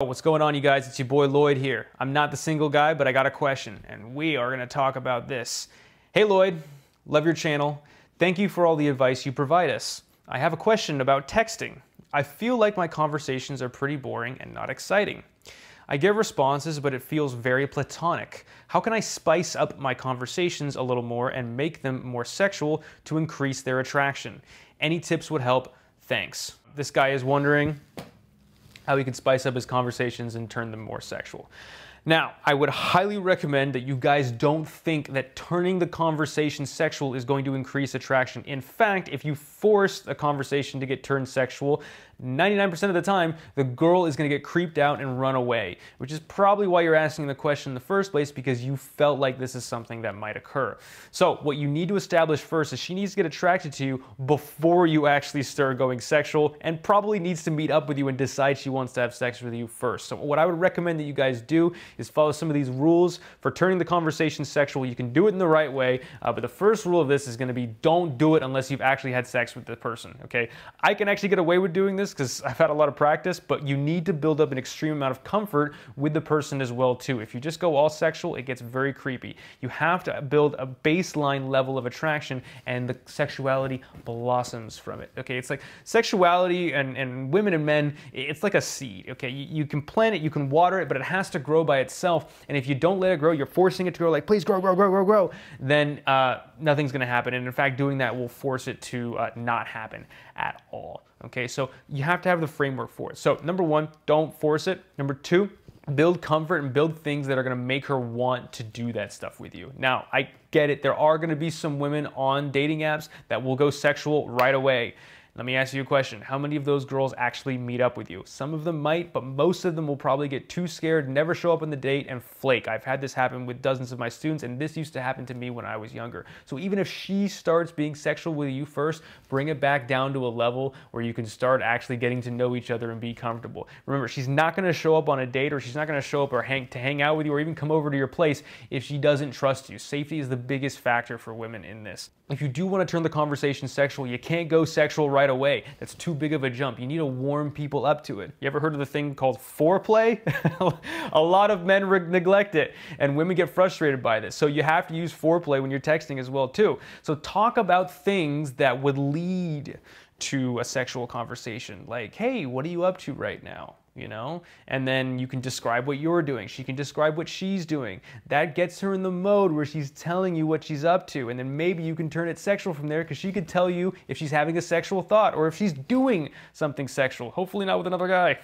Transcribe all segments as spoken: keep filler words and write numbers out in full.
What's going on, you guys? It's your boy Lloyd here. I'm not the single guy, but I got a question, and we are going to talk about this. Hey Lloyd, love your channel. Thank you for all the advice you provide us. I have a question about texting. I feel like my conversations are pretty boring and not exciting. I give responses, but it feels very platonic. How can I spice up my conversations a little more and make them more sexual to increase their attraction? Any tips would help. Thanks. This guy is wondering how he can spice up his conversations and turn them more sexual. Now, I would highly recommend that you guys don't think that turning the conversation sexual is going to increase attraction. In fact, if you force a conversation to get turned sexual, ninety-nine percent of the time, the girl is going to get creeped out and run away, which is probably why you're asking the question in the first place, because you felt like this is something that might occur. So what you need to establish first is she needs to get attracted to you before you actually start going sexual, and probably needs to meet up with you and decide she wants to have sex with you first. So what I would recommend that you guys do is follow some of these rules for turning the conversation sexual. You can do it in the right way, uh, but the first rule of this is going to be don't do it unless you've actually had sex with the person, okay? I can actually get away with doing this because I've had a lot of practice, but you need to build up an extreme amount of comfort with the person as well too. If you just go all sexual, it gets very creepy. You have to build a baseline level of attraction, and the sexuality blossoms from it, okay? It's like sexuality and, and women and men, it's like a seed, okay? You, you can plant it, you can water it, but it has to grow by itself, and if you don't let it grow, you're forcing it to grow, like please grow, grow, grow, grow, grow, then uh, nothing's going to happen, and in fact, doing that will force it to uh, not happen at all, okay? So you have to have the framework for it. So number one, don't force it. Number two, build comfort and build things that are going to make her want to do that stuff with you. Now, I get it. There are going to be some women on dating apps that will go sexual right away. Let me ask you a question. How many of those girls actually meet up with you? Some of them might, but most of them will probably get too scared, never show up on the date, and flake. I've had this happen with dozens of my students, and this used to happen to me when I was younger. So even if she starts being sexual with you first, bring it back down to a level where you can start actually getting to know each other and be comfortable. Remember, she's not going to show up on a date, or she's not going to show up or hang to hang out with you, or even come over to your place if she doesn't trust you. Safety is the biggest factor for women in this. If you do want to turn the conversation sexual, you can't go sexual right away. That's too big of a jump. You need to warm people up to it. You ever heard of the thing called foreplay? A lot of men neglect it, and women get frustrated by this. So you have to use foreplay when you're texting as well too. So talk about things that would lead to a sexual conversation, like, hey, what are you up to right now? You know? And then you can describe what you're doing. She can describe what she's doing. That gets her in the mode where she's telling you what she's up to. And then maybe you can turn it sexual from there, because she could tell you if she's having a sexual thought or if she's doing something sexual. Hopefully not with another guy.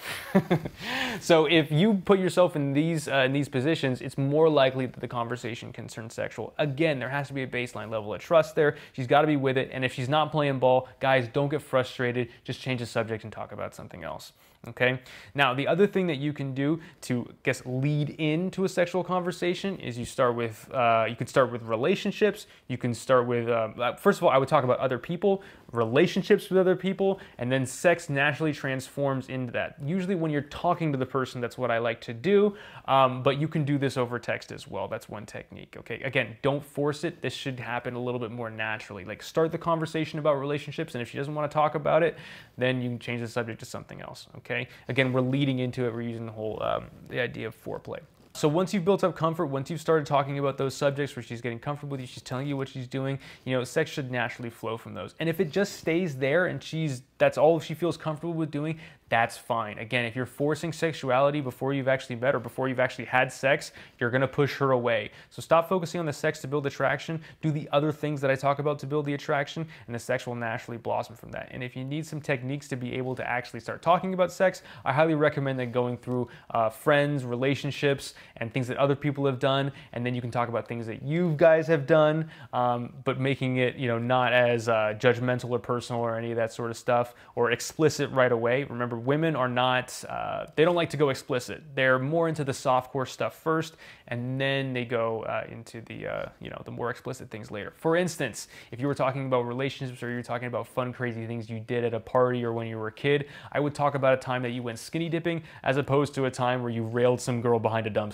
So if you put yourself in these, uh, in these positions, it's more likely that the conversation can turn sexual. Again, there has to be a baseline level of trust there. She's got to be with it. And if she's not playing ball, guys, don't get frustrated. Just change the subject and talk about something else. Okay? Now, the other thing that you can do to, I guess, lead into a sexual conversation is you start with, uh, you can start with relationships. You can start with, uh, first of all, I would talk about other people, relationships with other people, and then sex naturally transforms into that. Usually when you're talking to the person, that's what I like to do, um, but you can do this over text as well. That's one technique, okay? Again, don't force it. This should happen a little bit more naturally. Like, start the conversation about relationships, and if she doesn't want to talk about it, then you can change the subject to something else, okay? Again, we're leading into it. We're using the whole um, the idea of foreplay. So once you've built up comfort, once you've started talking about those subjects where she's getting comfortable with you, she's telling you what she's doing, you know, sex should naturally flow from those. And if it just stays there and she's, that's all she feels comfortable with doing, that's fine. Again, if you're forcing sexuality before you've actually met or before you've actually had sex, you're going to push her away. So stop focusing on the sex to build attraction. Do the other things that I talk about to build the attraction, and the sex will naturally blossom from that. And if you need some techniques to be able to actually start talking about sex, I highly recommend that going through uh, friends, relationships, and things that other people have done. And then you can talk about things that you guys have done, um, but making it, you know, not as uh, judgmental or personal or any of that sort of stuff, or explicit right away. Remember, women are not, uh, they don't like to go explicit. They're more into the softcore stuff first, and then they go uh, into the, uh, you know, the more explicit things later. For instance, if you were talking about relationships, or you were talking about fun, crazy things you did at a party or when you were a kid, I would talk about a time that you went skinny dipping as opposed to a time where you railed some girl behind a dumpster.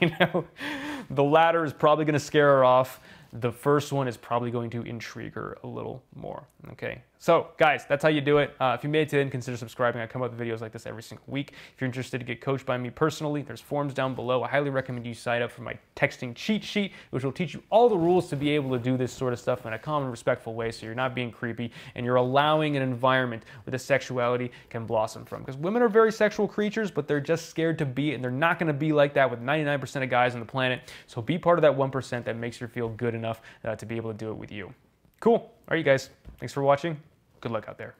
You know, the latter is probably going to scare her off. The first one is probably going to intrigue her a little more, okay? So guys, that's how you do it. Uh, if you made it to the end, consider subscribing. I come up with videos like this every single week. If you're interested to get coached by me personally, there's forms down below. I highly recommend you sign up for my texting cheat sheet, which will teach you all the rules to be able to do this sort of stuff in a calm and respectful way, so you're not being creepy and you're allowing an environment where the sexuality can blossom from. Because women are very sexual creatures, but they're just scared to be it, and they're not going to be like that with ninety-nine percent of guys on the planet. So be part of that one percent that makes you feel good enough uh, to be able to do it with you. Cool. All right, you guys. Thanks for watching. Good luck out there.